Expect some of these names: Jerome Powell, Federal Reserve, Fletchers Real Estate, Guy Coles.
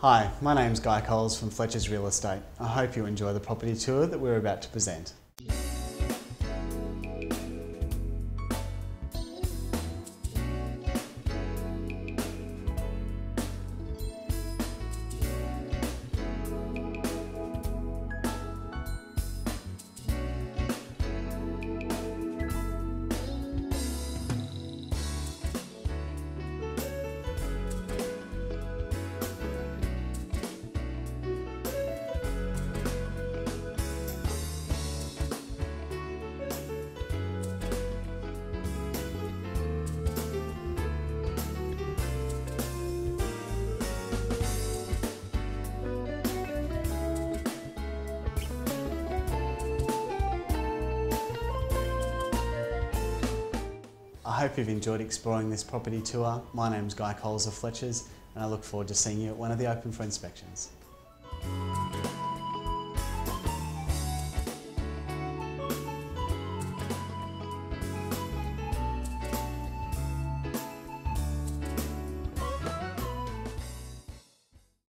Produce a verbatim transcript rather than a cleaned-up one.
Hi, my name is Guy Coles from Fletchers Real Estate. I hope you enjoy the property tour that we're about to present. I hope you've enjoyed exploring this property tour. My name's Guy Coles of Fletchers, and I look forward to seeing you at one of the open for inspections.